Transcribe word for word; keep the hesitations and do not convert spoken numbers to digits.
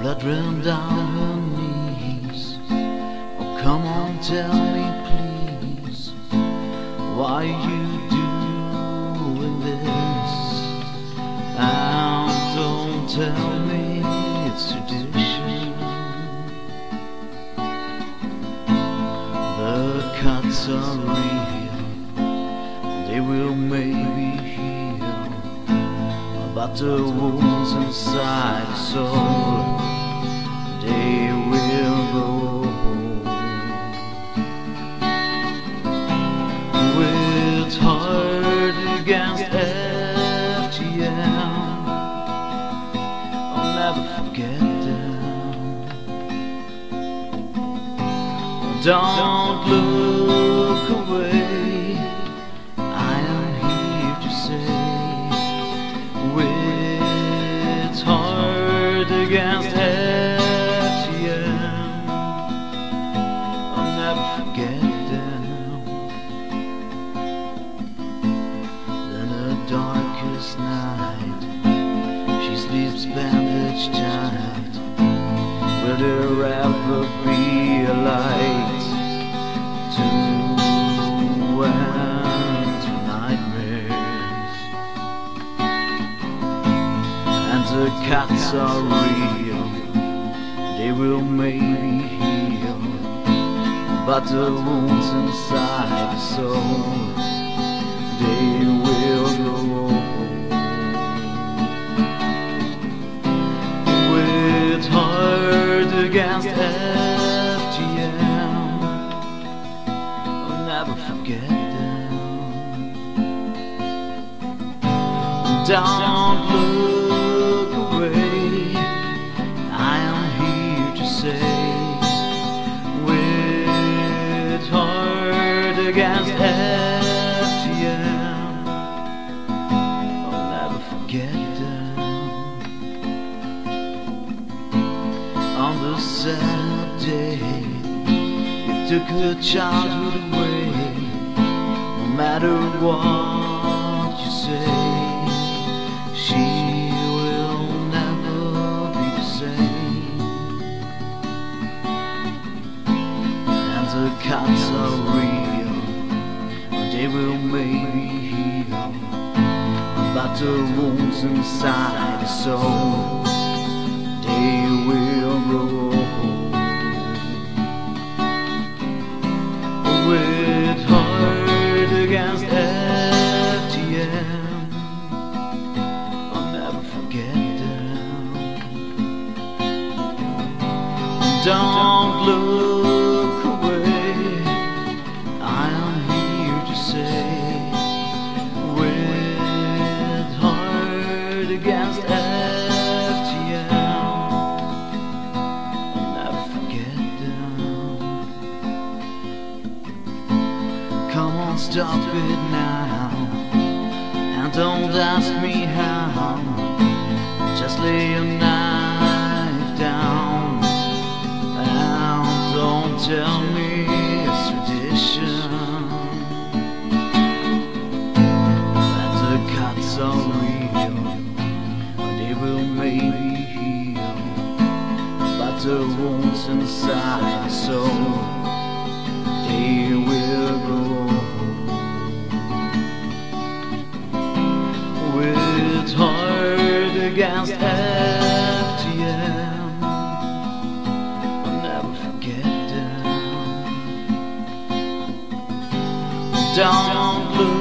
blood ran down her knees. Oh, come on, tell me please, why are you doing this? And don't tell me it's tradition. The cuts are real, they will maybe heal, but the wounds inside the soul, they will go home. With heart against F G M, I'll never forget them. Don't look away, I am here to say, with heart against F G M, I'll never forget them. Then the darkest night, she sleeps bandaged tight. Will there ever be a light to end nightmares? And the cuts are real, they will maybe heal, but the wounds inside the soul, they will go on. Against F G M, I'll never forget them. Don't look away, I am here to say, with heart against F G M, I'll never forget them. On the sad day, you took her childhood away. No matter what you say, she will never be the same. And the cuts are real, they will maybe heal, but the wounds inside the soul, they will grow old. With heart against F G M, I'll never forget them. Don't look away, I am here to say, with heart against F G M, stop it now, and don't ask me how. Just lay your knife down, and don't tell me it's tradition. That the cuts are real, they will maybe heal, but the wounds inside the soul, they will grow. Hard against F G M, I'll never forget them. Don't lose.